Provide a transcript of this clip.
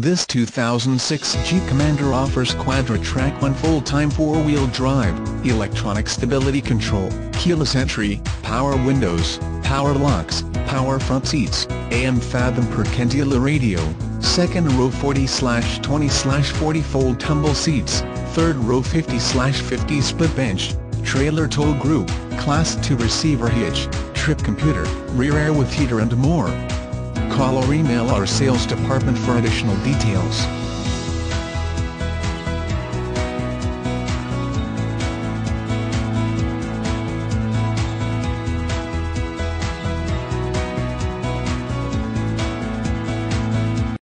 This 2006 Jeep Commander offers Quadra-Trac I full-time four-wheel drive, electronic stability control, keyless entry, power windows, power locks, power front seats, AM Fathom Percentile radio, second row 40/20/40 fold tumble seats, third row 50/50 split bench, trailer tow group, class 2 receiver hitch, trip computer, rear air with heater and more. Call or email our sales department for additional details.